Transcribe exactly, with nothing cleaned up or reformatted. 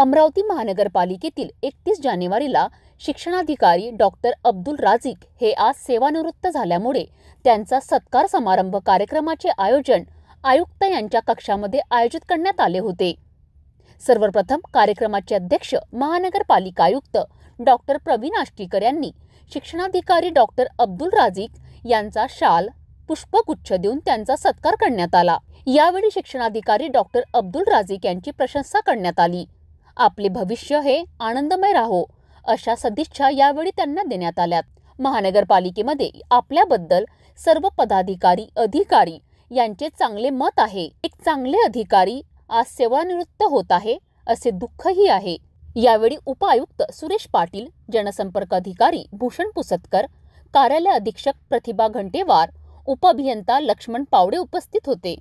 अमरावती महानगरपालिकेतील एकतीस जानेवारीला शिक्षणाधिकारी डॉक्टर अब्दुल रजीक हे आज सेवानिवृत्त झाल्यामुळे त्यांचा सत्कार समारंभ कार्यक्रमाचे आयोजन आयुक्त यांच्या कक्षामध्ये आयोजित करण्यात आले होते। सर्वप्रथम कार्यक्रमाचे अध्यक्ष महानगरपालिका आयुक्त डॉक्टर प्रवीण आष्टीकर यांनी शिक्षणाधिकारी डॉक्टर अब्दुल रजीक यांचा शाल पुष्पगुच्छ देऊन त्यांचा सत्कार करण्यात आला। यावेळी शिक्षणाधिकारी डॉक्टर अब्दुल रजीक यांची प्रशंसा करण्यात आली। आपले भविष्य हे आनंदमय राहो अशा सदिच्छा यावेळी त्यांना देण्यात आल्या। महानगरपालिकेमध्ये आपल्याबद्दल सर्व पदाधिकारी अधिकारी यांचे चांगले मत आहे। एक चांगले अधिकारी आज सेवानिवृत्त होत आहे असे दुःखही आहे। यावेळी उपायुक्त सुरेश पाटिल, जनसंपर्क अधिकारी भूषण पुसतकर, कार्यालय अधीक्षक प्रतिभा घंटेवार, उपअभियंता लक्ष्मण पावड़े उपस्थित होते।